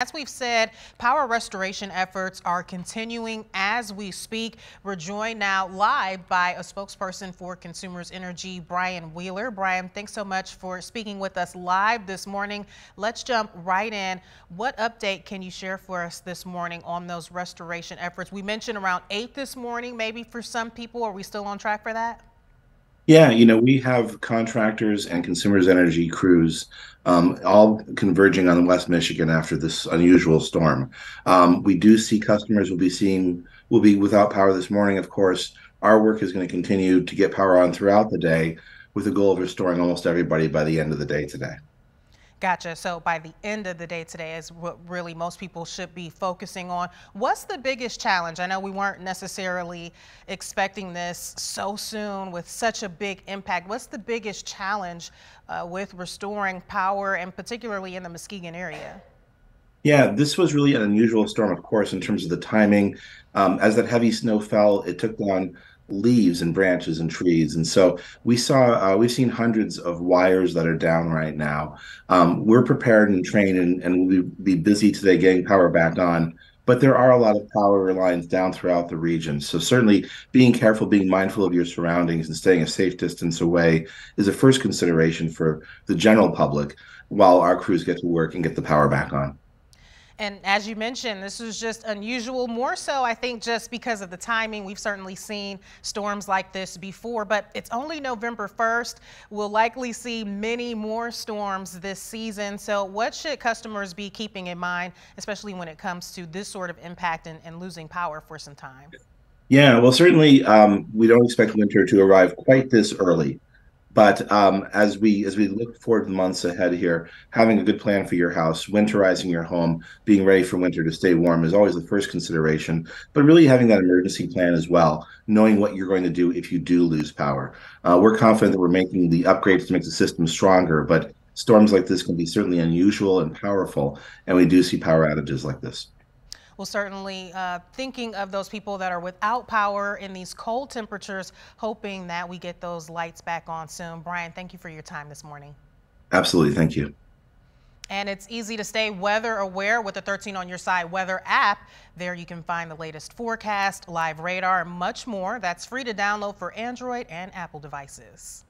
As we've said, power restoration efforts are continuing as we speak. We're joined now live by a spokesperson for Consumers Energy, Brian Wheeler. Brian, thanks so much for speaking with us live this morning. Let's jump right in. What update can you share for us this morning on those restoration efforts? We mentioned around 8 this morning, maybe for some people. Are we still on track for that? Yeah, you know, we have contractors and Consumers Energy crews all converging on West Michigan after this unusual storm. We do see customers will be without power this morning, of course. Our work is going to continue to get power on throughout the day with the goal of restoring almost everybody by the end of the day today. Gotcha. So by the end of the day today is what really most people should be focusing on. What's the biggest challenge? I know we weren't necessarily expecting this so soon with such a big impact. What's the biggest challenge with restoring power, and particularly in the Muskegon area? Yeah, this was really an unusual storm, of course, in terms of the timing. As that heavy snow fell, it took down leaves and branches and trees, and so we've seen hundreds of wires that are down right now. We're prepared and trained, and we'll be busy today getting power back on, but there are a lot of power lines down throughout the region, so certainly being careful, being mindful of your surroundings, and staying a safe distance away is a first consideration for the general public while our crews get to work and get the power back on. And as you mentioned, this was just unusual, more so I think just because of the timing. We've certainly seen storms like this before, but it's only November 1st. We'll likely see many more storms this season. So what should customers be keeping in mind, especially when it comes to this sort of impact and losing power for some time? Yeah, well, certainly we don't expect winter to arrive quite this early. But as we look forward to the months ahead here, having a good plan for your house, winterizing your home, being ready for winter to stay warm is always the first consideration. But really having that emergency plan as well, knowing what you're going to do if you do lose power. We're confident that we're making the upgrades to make the system stronger, but storms like this can be certainly unusual and powerful, and we do see power outages like this. Well, certainly thinking of those people that are without power in these cold temperatures, hoping that we get those lights back on soon. Brian, thank you for your time this morning. Absolutely. Thank you. And it's easy to stay weather aware with the 13 on your side weather app. There you can find the latest forecast, live radar, and much more. That's free to download for Android and Apple devices.